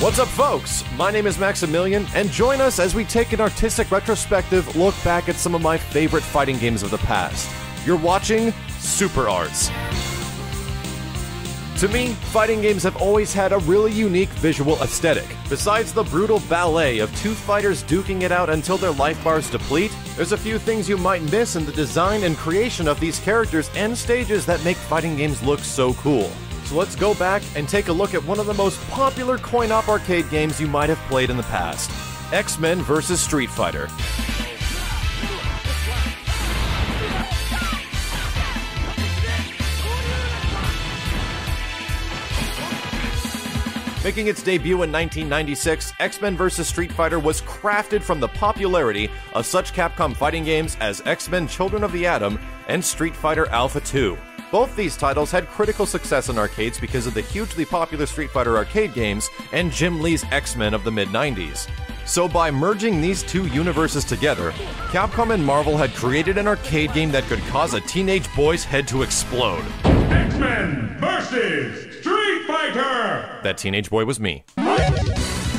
What's up, folks? My name is Maximilian, and join us as we take an artistic retrospective look back at some of my favorite fighting games of the past. You're watching Super Arts. To me, fighting games have always had a really unique visual aesthetic. Besides the brutal ballet of two fighters duking it out until their life bars deplete, there's a few things you might miss in the design and creation of these characters and stages that make fighting games look so cool. So let's go back and take a look at one of the most popular coin-op arcade games you might have played in the past, X-Men vs. Street Fighter. Making its debut in 1996, X-Men vs. Street Fighter was crafted from the popularity of such Capcom fighting games as X-Men Children of the Atom and Street Fighter Alpha 2. Both these titles had critical success in arcades because of the hugely popular Street Fighter arcade games and Jim Lee's X-Men of the mid-90s. So by merging these two universes together, Capcom and Marvel had created an arcade game that could cause a teenage boy's head to explode. X-Men vs. Street Fighter! That teenage boy was me.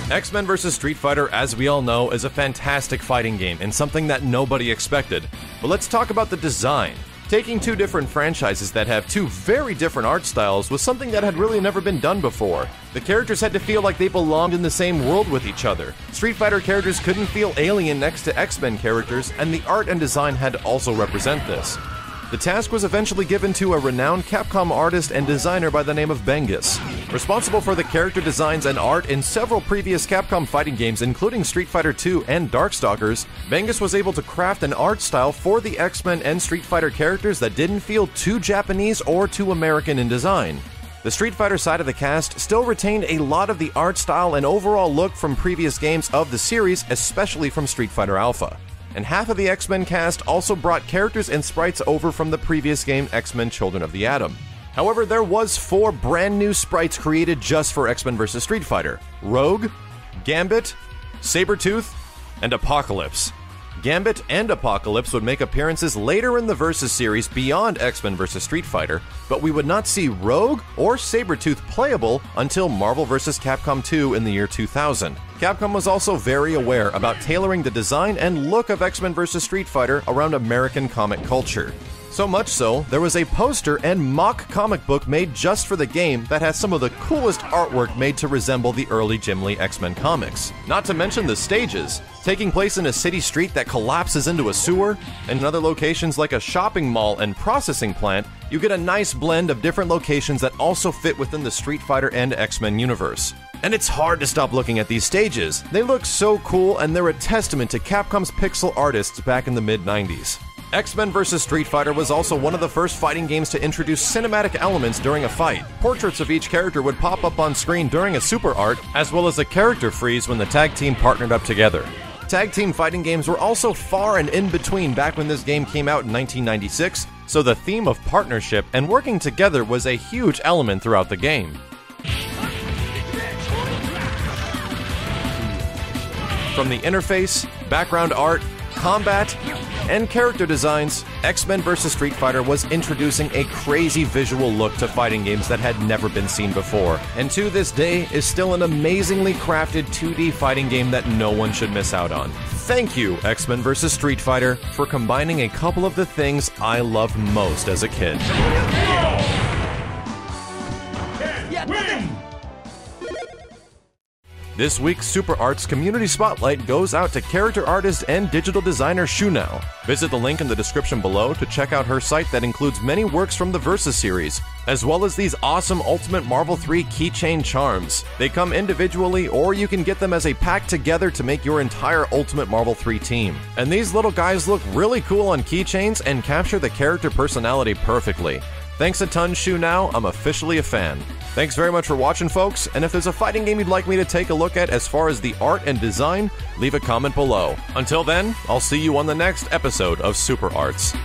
X-Men vs. Street Fighter, as we all know, is a fantastic fighting game and something that nobody expected. But let's talk about the design. Taking two different franchises that have two very different art styles was something that had really never been done before. The characters had to feel like they belonged in the same world with each other. Street Fighter characters couldn't feel alien next to X-Men characters, and the art and design had to also represent this. The task was eventually given to a renowned Capcom artist and designer by the name of Bengus. Responsible for the character designs and art in several previous Capcom fighting games, including Street Fighter II and Darkstalkers, Bengus was able to craft an art style for the X-Men and Street Fighter characters that didn't feel too Japanese or too American in design. The Street Fighter side of the cast still retained a lot of the art style and overall look from previous games of the series, especially from Street Fighter Alpha. And half of the X-Men cast also brought characters and sprites over from the previous game X-Men Children of the Atom. However, there was 4 brand new sprites created just for X-Men vs. Street Fighter: Rogue, Gambit, Sabretooth, and Apocalypse. Gambit and Apocalypse would make appearances later in the Versus series beyond X-Men vs. Street Fighter, but we would not see Rogue or Sabretooth playable until Marvel vs. Capcom 2 in the year 2000. Capcom was also very aware about tailoring the design and look of X-Men vs. Street Fighter around American comic culture. So much so, there was a poster and mock comic book made just for the game that has some of the coolest artwork made to resemble the early Jim Lee X-Men comics. Not to mention the stages, taking place in a city street that collapses into a sewer, and in other locations like a shopping mall and processing plant, you get a nice blend of different locations that also fit within the Street Fighter and X-Men universe. And it's hard to stop looking at these stages. They look so cool, and they're a testament to Capcom's pixel artists back in the mid-90s. X-Men vs. Street Fighter was also one of the first fighting games to introduce cinematic elements during a fight. Portraits of each character would pop up on screen during a super art, as well as a character freeze when the tag team partnered up together. Tag team fighting games were also far and in between back when this game came out in 1996, so the theme of partnership and working together was a huge element throughout the game. From the interface, background art, combat, and character designs, X-Men vs. Street Fighter was introducing a crazy visual look to fighting games that had never been seen before, and to this day is still an amazingly crafted 2D fighting game that no one should miss out on. Thank you, X-Men vs. Street Fighter, for combining a couple of the things I loved most as a kid. This week's Super Arts Community Spotlight goes out to character artist and digital designer Shunao. Visit the link in the description below to check out her site that includes many works from the Versus series, as well as these awesome Ultimate Marvel 3 keychain charms. They come individually, or you can get them as a pack together to make your entire Ultimate Marvel 3 team. And these little guys look really cool on keychains and capture the character personality perfectly. Thanks a ton, Shunao. I'm officially a fan. Thanks very much for watching, folks, and if there's a fighting game you'd like me to take a look at as far as the art and design, leave a comment below. Until then, I'll see you on the next episode of Super Arts.